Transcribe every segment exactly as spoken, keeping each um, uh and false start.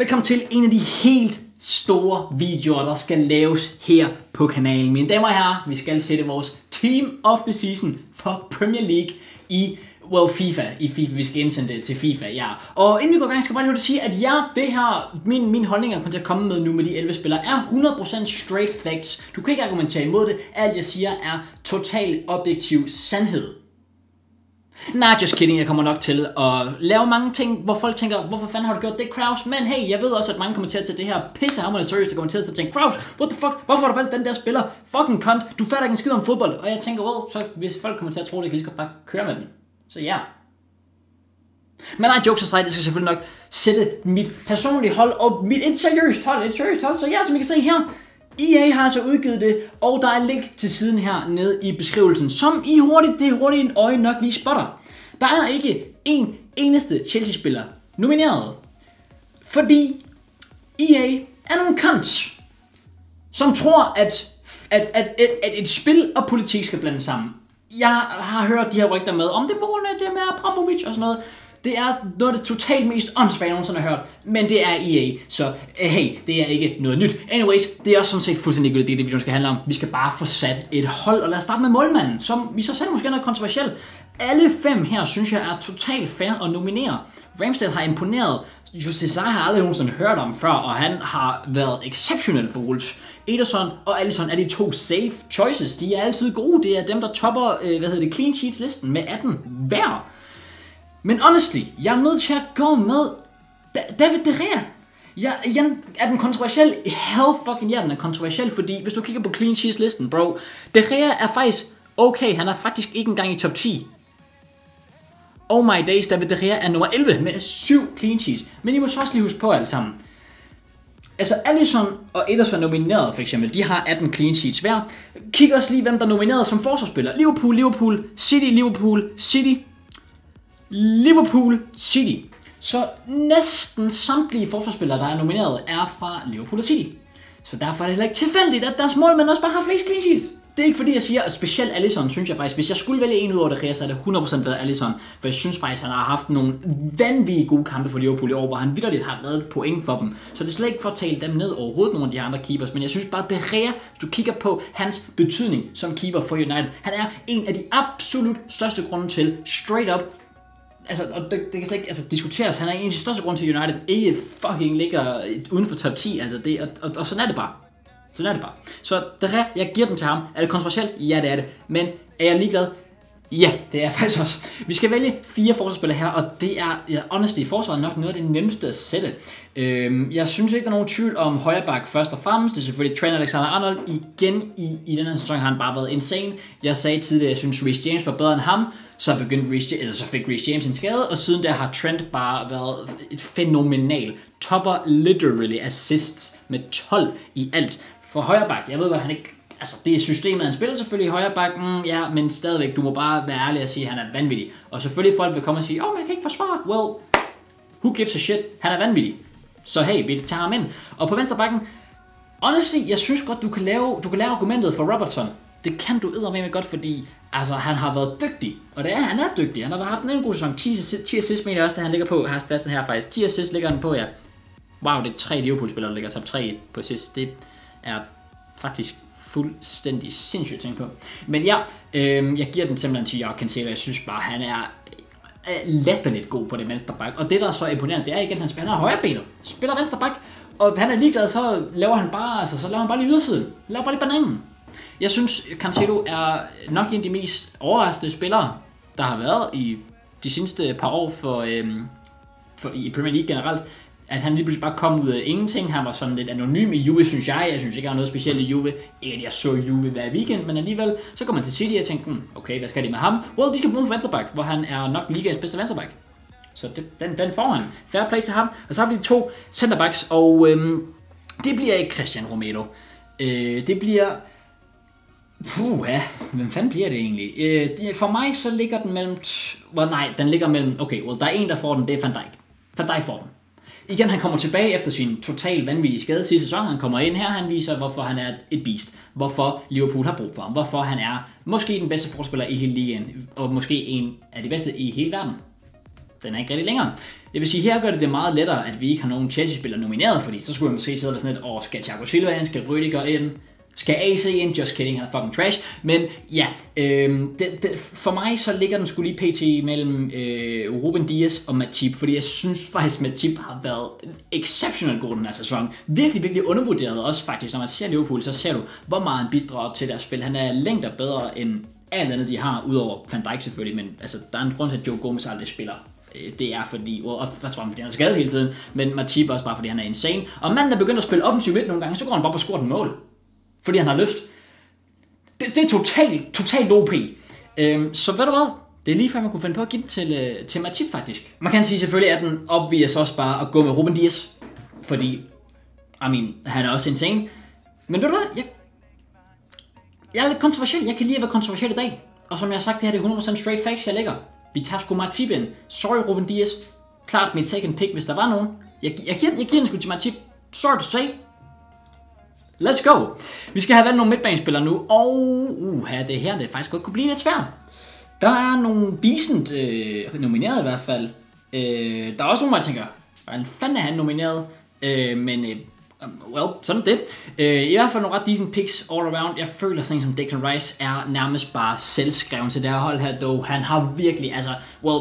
Velkommen til en af de helt store videoer, der skal laves her på kanalen. Mine damer og herrer, vi skal sætte vores Team of the Season for Premier League i well, FIFA. I FIFA. Vi skal indsende det til FIFA, ja. Og inden vi går i gang, skal jeg bare lige sige, at ja, det her, min, mine holdninger, kommer til at komme med nu med de elleve spillere, er hundrede procent straight facts. Du kan ikke argumentere imod det. Alt jeg siger er total objektiv sandhed. Nej, nah, just kidding, jeg kommer nok til at lave mange ting, hvor folk tænker, hvorfor fanden har du gjort det, Krause? Men hey, jeg ved også, at mange kommenterer til det her pissehammerende seriøst, der kommenterer til at tænke, Krause, what the fuck, hvorfor har du valgt den der spiller? Fucking cunt, du fatter ikke en skid om fodbold. Og jeg tænker, wow, så hvis folk kommer til at tro det, kan vi skal bare køre med den. Så ja. Yeah. Men nej, jokes aside, jeg skal selvfølgelig nok sætte mit personlige hold og mit et seriøst hold, et seriøst hold, så ja, som I kan se her. E A har altså udgivet det, og der er et link til siden her nede i beskrivelsen, som I hurtigt, det hurtigt en øje nok lige spotter. Der er ikke en eneste Chelsea-spiller nomineret, fordi E A er nogle cunts, som tror, at, at, at, at, at et spil og politik skal blande sammen. Jeg har hørt de her rygter med, om det er på grund af det med Abramovic og sådan noget. Det er noget af det totalt mest åndssvage, jeg nogensinde har hørt, men det er E A, så hey, det er ikke noget nyt. Anyways, det er også sådan set fuldstændig godt, det er det, vi skal handle om. Vi skal bare få sat et hold, og lad os starte med målmanden, som vi så selv måske er noget kontroversielt. Alle fem her, synes jeg, er totalt fair at nominere. Ramsdale har imponeret, Jose Sarr har aldrig nogensinde hørt om før, og han har været exceptionel for Wolves. Ederson og Alisson er de to safe choices, de er altid gode, det er dem, der topper, hvad hedder det, clean sheets listen med atten hver. Men honestly, jeg er nødt til at gå med David De Gea. Jeg, jeg er den kontroversiel? Hell fucking ja, den er kontroversiel, fordi hvis du kigger på clean sheets listen, bro, De Gea er faktisk okay, han er faktisk ikke engang i top ti. Oh my days, David De Gea er nummer elleve med syv clean sheets. Men I må så også lige huske på alle sammen. Altså Alisson og Ederson nomineret for eksempel, de har atten clean sheets hver. Kig også lige, hvem der er nomineret som forsvarsspiller. Liverpool, Liverpool, City, Liverpool, City. Liverpool City. Så næsten samtlige forsvarsspillere, der er nomineret, er fra Liverpool og City. Så derfor er det heller ikke tilfældigt, at deres målmænd også bare har flest clean sheets. Det er ikke fordi, jeg siger, at specielt Alisson, synes jeg faktisk, hvis jeg skulle vælge en ud over De Gea, så er det hundrede procent været Alisson. For jeg synes faktisk, han har haft nogle vanvittige gode kampe for Liverpool i år, hvor han vitterligt har reddet point for dem. Så det er slet ikke for at tale dem ned overhovedet, nogle af de andre keepers. Men jeg synes bare, at De Gea, hvis du kigger på hans betydning som keeper for United, han er en af de absolut største grunde til straight up. Altså, og det, det kan slet ikke altså, diskuteres. Han er en af de største grunde til, United ikke fucking ligger uden for top ti. Altså, det, og, og, og sådan er det bare. Sådan er det bare. Så der, jeg giver den til ham. Er det kontroversielt? Ja, det er det. Men er jeg ligeglad? Ja, det er jeg faktisk også. Vi skal vælge fire forsvarsspillere her, og det er, ja, honestly, forsvaret nok noget af det nemmeste at sætte. Øhm, jeg synes ikke, der er nogen tvivl om højre bak først og fremmest. Det er selvfølgelig Trent Alexander-Arnold. Igen i, i den her sæson har han bare været insane. Jeg sagde tidligere, at jeg synes, Reece James var bedre end ham. Så, begyndte Reece, eller så fik Reece James en skade, og siden der har Trent bare været fænomenal. Topper literally assists med tolv i alt. For højre bak, jeg ved godt, han ikke... Altså, det er systemet, han spiller selvfølgelig i højre bakken, ja, men stadigvæk, du må bare være ærlig og sige, at han er vanvittig. Og selvfølgelig folk vil komme og sige, åh, oh, man kan ikke forsvare. Well, who gives a shit? Han er vanvittig. Så hey, vi tager ham ind. Og på venstre bakken, honestly, jeg synes godt, du kan lave, du kan lave argumentet for Robertson. Det kan du eddermame godt, fordi altså, han har været dygtig. Og det er, han er dygtig. Han har haft en god sæson. ti assist mener jeg også, da han ligger på. Har pladsen her faktisk. ti assist ligger han på, ja. Wow, det er tre Liverpool-spillere, der ligger top tre på assist. Det er faktisk fuldstændig sindssygt ting på. Men ja, øh, jeg giver den simpelthen til Jock Cancelo. Jeg synes bare, han er latterligt god på det venstre bak. Og det, der er så imponerende, det er igen, at han spiller højrebenet. Spiller venstre bak, og han er ligeglad, så laver han bare, altså, så laver han bare lige ydersiden. Laver bare lige bananen. Jeg synes, Cancelo er nok en af de mest overraskende spillere, der har været i de seneste par år for, øh, for i Premier League generelt. At han lige pludselig bare kom ud af ingenting. Han var sådan lidt anonym i Juve, synes jeg. Jeg synes ikke, han er noget specielt i Juve. Ikke at jeg så Juve hver weekend, men alligevel. Så kommer man til City og tænker, hmm, okay, hvad skal de med ham? Well, de skal bruge en venstreback, hvor han er nok ligaens bedste venstreback. Så det, den, den får han. Fair play til ham. Og så har vi de to centerbacks, og øhm, det bliver ikke Christian Romero. Øh, det bliver... Puh, ja. Hvem fanden bliver det egentlig? Øh, de, for mig så ligger den mellem... Well, nej, den ligger mellem... Okay, well, der er en, der får den, det er Van Dijk. Van Dijk får den. Igen, han kommer tilbage efter sin totalt vanvittige skade sidste sæson. Han kommer ind her, han viser, hvorfor han er et beast. Hvorfor Liverpool har brug for ham. Hvorfor han er måske den bedste forspiller i hele ligaen. Og måske en af de bedste i hele verden. Den er ikke rigtig længere. Jeg vil sige, her gør det det meget lettere, at vi ikke har nogen Chelsea-spillere nomineret, fordi så skulle vi måske sidde og være sådan lidt, åh, skal Thiago Silva ind, skal Rüdiger ind, skal A C ind, just kidding, han er fucking trash. Men ja, øh, det, det, for mig så ligger den sgu lige pt mellem øh, Ruben Diaz og Matip, fordi jeg synes faktisk, Matip har været exceptionelt god den her sæson. Virkelig, virkelig undervurderet også faktisk. Når man ser Liverpool, så ser du, hvor meget han bidrager til deres spil. Han er længder bedre end alt andet, de har, udover Van Dijk selvfølgelig, men altså, der er en grund til, at Joe Gomez aldrig spiller. Det er fordi, og først og fremmest fordi han er skadet hele tiden, men Matip også bare fordi han er insane. Og manden er begyndt at spille offensiv midt nogle gange, så går han bare på scoret en mål, fordi han har lyst. Det, det er totalt, totalt O P. Øhm, så ved du hvad? Det er lige før man kunne finde på at give den til, til Matip faktisk. Man kan sige selvfølgelig, at den obvious også bare at gå med Ruben Dias, fordi, I mean, han er også insane. Men ved du hvad? Jeg, jeg er lidt kontroversiel. Jeg kan lige være kontroversiel i dag. Og som jeg har sagt, det her det er hundrede procent straight facts, jeg lægger. Vi tager sgu Matip ind. Sorry Ruben Dias. Klart mit second pick, hvis der var nogen. Jeg, jeg, jeg, giver, jeg giver den sgu til Matip. Sorry to say. Let's go. Vi skal have valgt nogle midtbanespillere nu. Og uh, det her det faktisk godt kunne blive lidt svært. Der er nogle decent øh, nomineret i hvert fald. Øh, der er også nogle, jeg tænker, hvordan fanden er han nomineret? Øh, men øh, well, sådan det. Øh, I hvert fald nogle ret decent picks all around. Jeg føler sådan en som Declan Rice er nærmest bare selvskreven til det her hold her, dog. Han har virkelig, altså, well,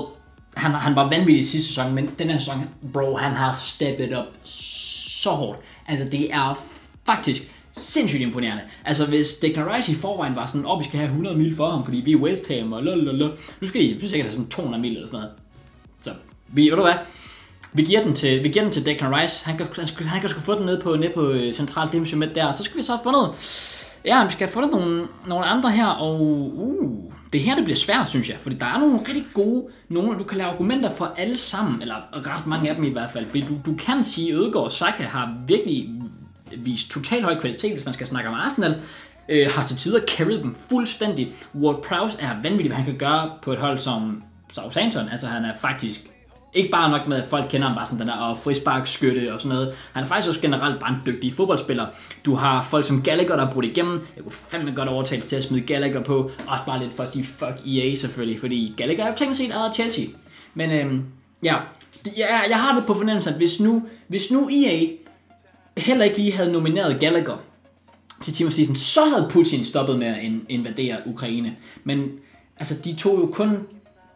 han, han var vanvittig i sidste sæson, men den her sæson, bro, han har steppet op så hårdt. Altså, det er faktisk sindssygt imponerende. Altså, hvis Declan Rice i forvejen var sådan, åh, vi skal have hundrede mil for ham, fordi vi er West Ham, og lalalala. Nu skal de sikkert have sådan to hundrede mil eller sådan noget. Så, vi, ved du hvad? Vi giver den til, vi giver den til Declan Rice. Han kan, han, han kan sgu få den ned på, ned på central dimse med der. Så skal vi så have fundet, ja, vi skal have fundet nogle, nogle andre her, og uh, det her det bliver svært, synes jeg. Fordi der er nogle rigtig gode, nogle du kan lave argumenter for alle sammen, eller ret mange af dem i hvert fald. Fordi du, du kan sige, at Ødegaard og Saka har virkelig vist totalt høj kvalitet, hvis man skal snakke om Arsenal. Øh, har til tider carried dem fuldstændig. Ward Prowse er vanvittig, hvad han kan gøre på et hold som Southampton. Altså han er faktisk ikke bare nok med, at folk kender ham bare sådan den der og frisparkskytte og sådan noget. Han er faktisk også generelt bare en dygtig fodboldspiller. Du har folk som Gallagher, der har brugt igennem. Jeg kunne fandme godt overtale til at smide Gallagher på. Også bare lidt for at sige fuck E A selvfølgelig, fordi Gallagher er jo tænkt set ejet Chelsea. Men øhm, ja, jeg, jeg har det på fornemmelsen, at hvis nu, hvis nu E A heller ikke lige havde nomineret Gallagher til Team of Season, så havde Putin stoppet med at invadere Ukraine. Men altså, de tog jo kun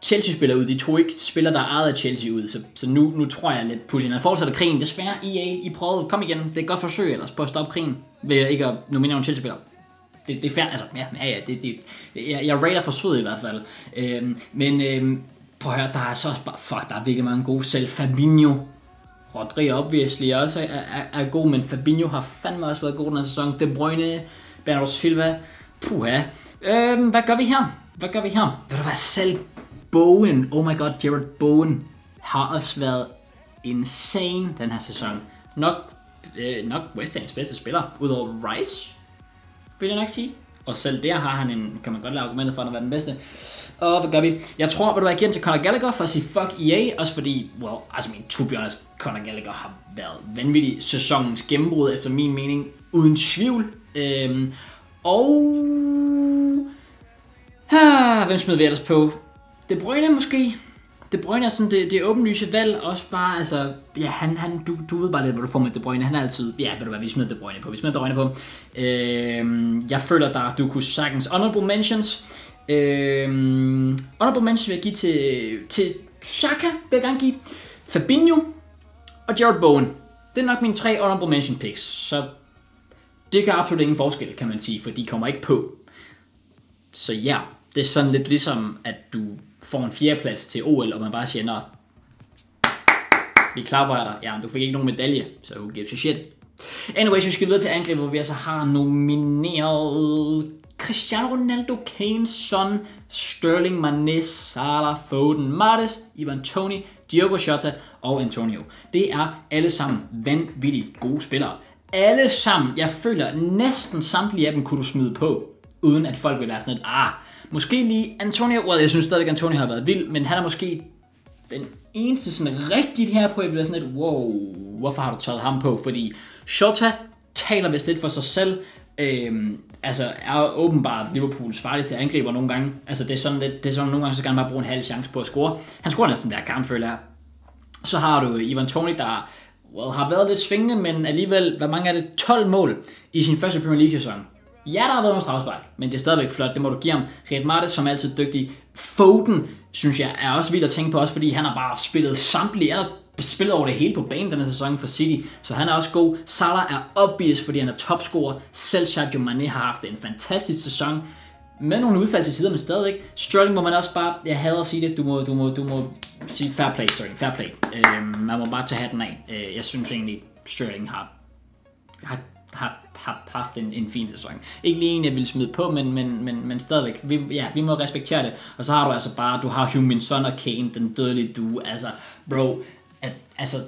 Chelsea-spillere ud, de tog ikke spillere, der er ejet af Chelsea ud, så, så nu, nu tror jeg lidt, Putin har fortsat krigen. Desværre, E A, I prøvede, kom igen, det er et godt forsøg ellers på at stoppe krigen, ved ikke at nominere nogle Chelsea-spillere. Det, det er fair, altså, ja, ja, det, det, jeg, jeg rater forsøget i hvert fald. Øhm, men øhm, prøv at høre, der er så bare, fuck, der er virkelig mange gode selv. Fabinho, Rodri obviously også er, er, er god, men Fabinho har fandme også været god den her sæson. De Bruyne, Bernardo Silva, puha. Øhm, hvad gør vi her? Hvad gør vi her? Vil der være selv Bowen? Oh my god, Jarrod Bowen har også været insane den her sæson. Nok, øh, nok West Ham's bedste spiller, udover Rice, vil jeg nok sige. Og selv der har han en, kan man godt lave argumentet for, at han var den bedste. Og hvad gør vi? Jeg tror, at du er igen til Conor Gallagher for at sige fuck E A, også fordi, well, altså min to be honest, Conor Gallagher har været vanvittig sæsonens gennembrud, efter min mening, uden tvivl. Øhm, og ah, hvem smider vi ellers på? De Bruyne måske? De Bruyne er sådan det, det åbenlyse valg, også bare, altså, ja, han, han, du, du ved bare lidt, hvad du får med De Bruyne, han er altid, ja, ved du hvad, vi smider De Bruyne på, vi smider De Bruyne på. Øhm, jeg føler, der du kunne sagtens honorable mentions. Øhm, honorable mentions vil jeg give til, til Saka, vil jeg gerne give, Fabinho og Jarrod Bowen. Det er nok mine tre honorable mention picks, så det gør absolut ingen forskel, kan man sige, for de kommer ikke på. Så ja, det er sådan lidt ligesom, at du får en fjerdeplads til O L, og man bare siger, nå, vi klapper dig, ja, men du fik ikke nogen medalje, så who gives a shit. Anyways, vi skal videre til angreb, hvor vi altså har nomineret Cristiano Ronaldo, Kane, Son, Sterling, Mané, Salah, Foden, Mahrez, Ivan Toney, Diogo Jota og Antonio. Det er alle sammen vanvittigt gode spillere. Alle sammen, jeg føler, næsten samtlige af dem kunne du smide på, uden at folk vil være sådan et, ah, måske lige Antonio, well, jeg synes stadigvæk, at Antonio har været vild, men han er måske den eneste sådan rigtigt her på, jeg bliver sådan et, wow, hvorfor har du taget ham på? Fordi Jota taler vist lidt for sig selv, øhm, altså er åbenbart Liverpools farligste angriber nogle gange, altså det er sådan lidt, det er sådan nogle gange, så gerne bare bruge en halv chance på at score. Han scorer næsten hver kamp, føler jeg. Så har du Ivan Toney, der well, har været lidt svingende, men alligevel, hvad mange er det, tolv mål i sin første Premier League-sæson. Ja, der har været nogle strafspark, men det er stadigvæk flot, det må du give ham. Riyad Mahrez, som er altid dygtig. Foden, synes jeg, er også vildt at tænke på, også fordi han har bare spillet samtlige, han har spillet over det hele på banen denne sæson for City, så han er også god. Salah er obvious, fordi han er topscorer. Selv Sadio Mane har haft en fantastisk sæson, med nogle udfald til tider, men stadigvæk. Sterling må man også bare, jeg hader at sige det, du må, du må, du må sige fair play, Sterling, fair play. Øh, man må bare tage hatten af. Øh, jeg synes egentlig, Sterling har, har, har, har haft en, en fin sæson. Ikke lige en, jeg ville smide på, men, men, men, men stadigvæk, vi, ja, vi må respektere det. Og så har du altså bare, du har Heung-min Son og Kane, den dødelige duo, altså, bro, at, altså,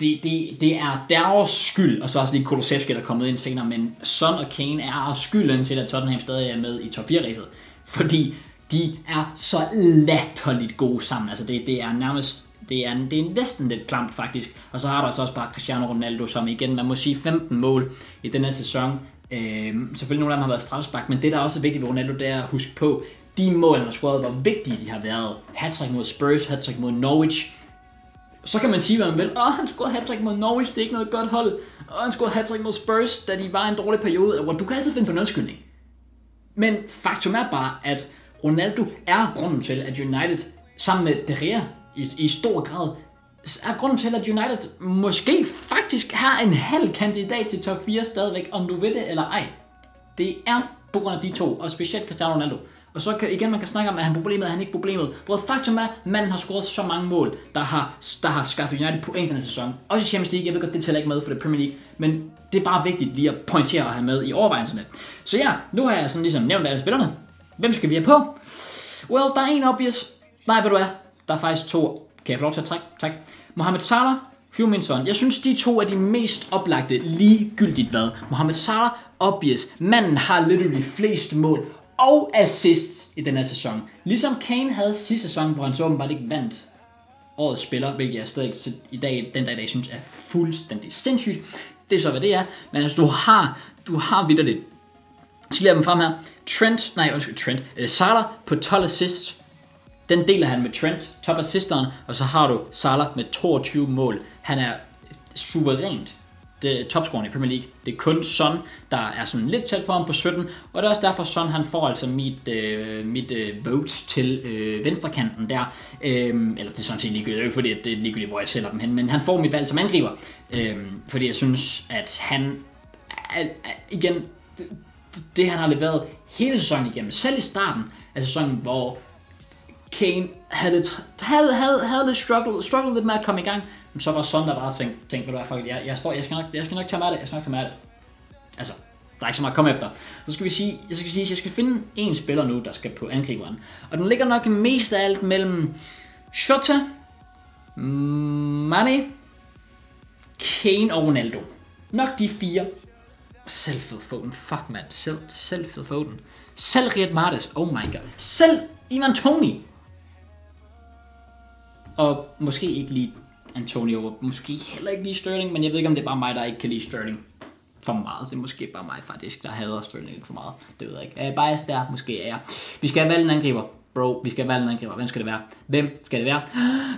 Det, det, det er deres skyld, og så også lige Kulusevski, der er kommet ind senere, men Son og Kane er skylden til, at Tottenham stadig er med i top fire-ræset, fordi de er så latterligt gode sammen. Altså det, det er nærmest, det er, det er næsten lidt klamt faktisk, og så har der altså også bare Cristiano Ronaldo, som igen, man må sige femten mål i den her sæson. Øh, selvfølgelig nogle af dem har været strafspark, men det der også er vigtigt ved Ronaldo, det er at huske på, de mål, han har scoret, hvor vigtige de har været. Hattrick mod Spurs, hattrick mod Norwich. Så kan man sige, hvad man vil. Åh, oh, han scorede hattrick mod Norwich, det er ikke noget godt hold. Åh, oh, han scorede hattrick mod Spurs, da de var i en dårlig periode. Du kan altid finde på en undskyldning. Men faktum er bare, at Ronaldo er grunden til, at United sammen med De Gea i, i stor grad, er grunden til, at United måske faktisk har en halv kandidat til top fire stadigvæk, om du ved det eller ej. Det er på grund af de to, og specielt Cristiano Ronaldo. Og så kan, igen, man kan snakke om, at han er problemet, og han ikke er problemet. Både faktum er, at manden har scoret så mange mål, der har, der har skaffet United point denne sæson. Også i Champions League, jeg ved godt, det tæller ikke med for det Premier League, men det er bare vigtigt lige at pointere og have med i overvejelserne. Så ja, nu har jeg sådan ligesom nævnt alle spillerne. Hvem skal vi have på? Well, der er en obvious. Nej, ved du hvad? Der er faktisk to. Kan jeg få lov til at trække? Tak. Mohamed Salah, Heung-min Son. Jeg synes, de to er de mest oplagte, ligegyldigt hvad. Mohamed Salah, obvious. Manden har literally flest mål og assists i den her sæson. Ligesom Kane havde sidste sæson, hvor han så åbenbart ikke vandt årets spiller, hvilket jeg stadig i dag, den dag i dag synes er fuldstændig sindssygt. Det er så, hvad det er. Men altså, du har, du har vitterligt. Jeg skal lade dem frem her. Trent, nej, undskyld, Trent. Uh, Salah på tolv assists. Den deler han med Trent, top assisteren, og så har du Salah med toogtyve mål. Han er suverænt topscoren i Premier League. Det er kun Son, der er sådan lidt tæt på ham på sytten, og det er også derfor Son, han får altså mit, øh, mit øh, vote til øh, venstrekanten der. Øhm, eller det er sådan set ligegyldigt, ikke fordi det er ligegyldigt, hvor jeg sælger dem hen, men han får mit valg som angriber. Øhm, fordi jeg synes, at han, at, at, igen, det, det han har leveret hele sæsonen igennem, selv i starten af sæsonen, hvor Kane havde lidt, havde, havde, havde lidt struggled, struggled lidt med at komme i gang, så var Son der bare tænkte, ved du hvad, fuck, jeg, jeg står, jeg skal nok, jeg skal nok tage mig af det, jeg skal nok tage mig af det. Altså, der er ikke så meget at komme efter. Så skal vi sige, jeg skal sige, jeg skal finde en spiller nu, der skal på angriberen. Og den ligger nok mest af alt mellem Jota, Mane, Kane og Ronaldo. Nok de fire. Selv Phil Foden, fuck mand, selv, selv Phil Foden. Selv Riyad Mahrez, oh my god. Selv Ivan Toney. Og måske ikke lige Antonio, måske heller ikke lige Sterling, men jeg ved ikke, om det er bare mig, der ikke kan lide Sterling for meget. Det er måske bare mig faktisk, der hader Sterling lidt for meget. Det ved jeg ikke. Er bias der? Måske er jeg. Vi skal have valgt en angriber. Bro, vi skal have valgt en angriber. Hvem skal det være? Hvem skal det være?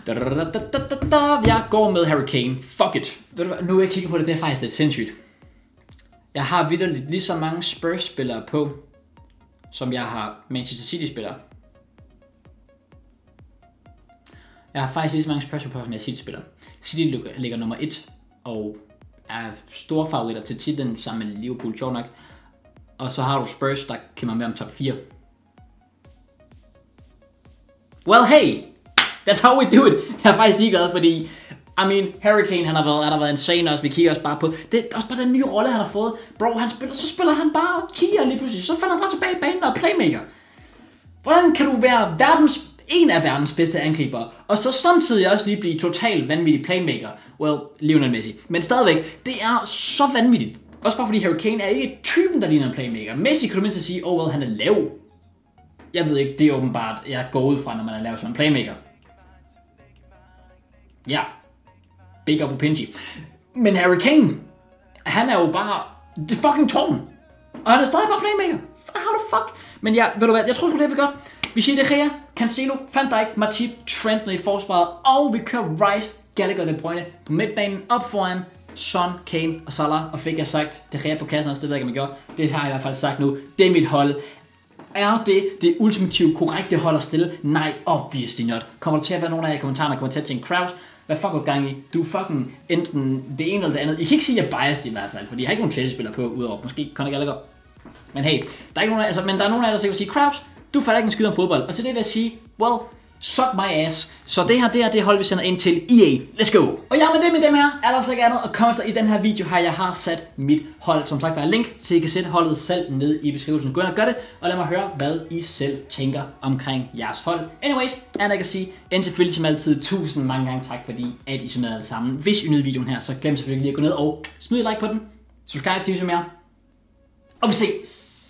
Da, da, da, da, da, da. Jeg går med Harry Kane. Fuck it. Nu jeg kigger på det, det er faktisk lidt sindssygt. Jeg har vitterligt lige så mange Spurs-spillere på, som jeg har Manchester City-spillere. Jeg har faktisk lige så mange spørgsmål på, som jeg City-spiller. City ligger nummer et, og er store favoritter til titlen sammen med Liverpool, sjovt nok. Og så har du Spurs, der kæmper med om top fire. Well, hey! That's how we do it! Jeg er faktisk ligeglad, fordi I mean, Harry Kane, han har været, han har været insane også, vi kigger også bare på, det er også bare den nye rolle, han har fået. Bro, han spiller, så spiller han bare tier lige pludselig, så falder han bare tilbage i banen og er playmaker. Hvordan kan du være verdens en af verdens bedste angribere, og så samtidig også lige blive total vanvittig playmaker? Well, Lionel Messi. Men stadigvæk, det er så vanvittigt. Også bare fordi Harry Kane er ikke typen, der ligner en playmaker. Messi kan du mindst sige, oh well, han er lav. Jeg ved ikke, det er åbenbart, jeg går ud fra, når man er lav som en playmaker. Ja. Big up Opinji. Men Harry Kane, han er jo bare det fucking tårn. Og han er stadig bare playmaker. How the fuck? Men ja, ved du hvad, jeg tror sgu det er godt. Vi siger De Gea, Cancelo, Van Dijk, Matip, Trent ned i forsvaret, og vi kører Rice Gallagher, De Bruyne på midtbanen, op foran Son, Kane og Salah, og fik jeg sagt, det her på kassen også, det ved jeg ikke, om jeg gjorde, det har jeg i hvert fald sagt nu, det er mit hold. Er det det ultimative korrekte hold at stille? Nej, obviously not. Kommer der til at være nogen af jer i kommentarerne, kommer til at tænke, Kraus, hvad fuck er gang i? Du er fucking enten det ene eller det andet. I kan ikke sige, at jeg er biased i hvert fald, fordi jeg har ikke nogen Chelsea-spillere på, udover måske Conor Gallagher. Men hey, der er ikke nogen af, altså, men der er nogen af jer, der sikkert vil sige, Kraus, du fatter ikke en skid om fodbold. Og til det vil jeg sige, well, suck my ass. Så det her, det her, det hold vi sender ind til E A. Let's go! Og ja, med det med dem her, er der så ikke andet at komme sig i den her video her. Jeg har sat mit hold. Som sagt, der er link til, I kan sætte holdet selv nede i beskrivelsen. Gå ind og gør det, og lad mig høre, hvad I selv tænker omkring jeres hold. Anyways, andet jeg kan sige, end selvfølgelig som altid, tusind mange gange tak, fordi at I så med alle sammen. Hvis I nød videoen her, så glem selvfølgelig lige at gå ned og smid et like på den. Subscribe til, hvis I er mere. Og vi ses!